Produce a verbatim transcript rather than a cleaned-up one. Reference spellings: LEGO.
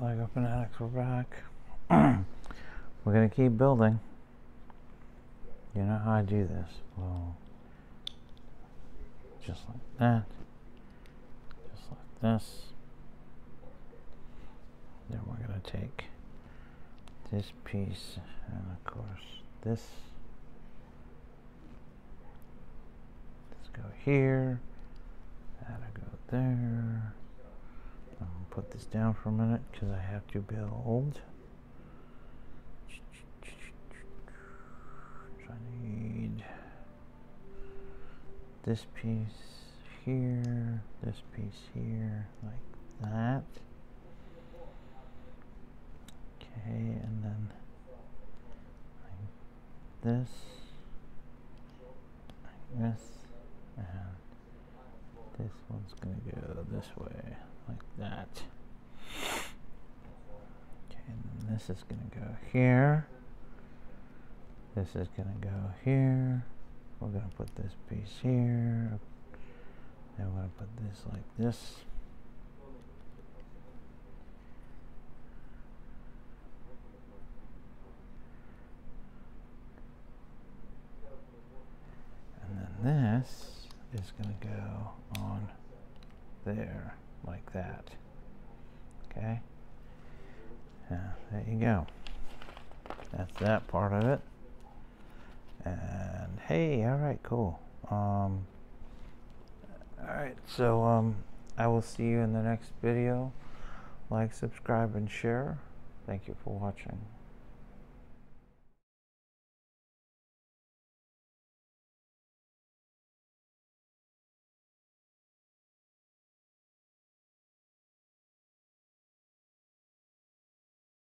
right, LEGO Fanatics, we're back. We're gonna keep building. You know how I do this. Well, just like that. Just like this. Then we're gonna take this piece and of course this. Let's go here. That'll go there. I'm gonna put this down for a minute because I have to build. I need this piece here, this piece here, like that. Okay, and then like this, like this, and this one's gonna go this way, like that. Okay, and then this is gonna go here. This is gonna go here. We're gonna put this piece here. Then we're gonna put this like this. And then this is gonna go on there, like that. Okay? Yeah, there you go. That's that part of it. And hey, all right, cool. Um, all right, so um, I will see you in the next video. Like, subscribe, and share. Thank you for watching.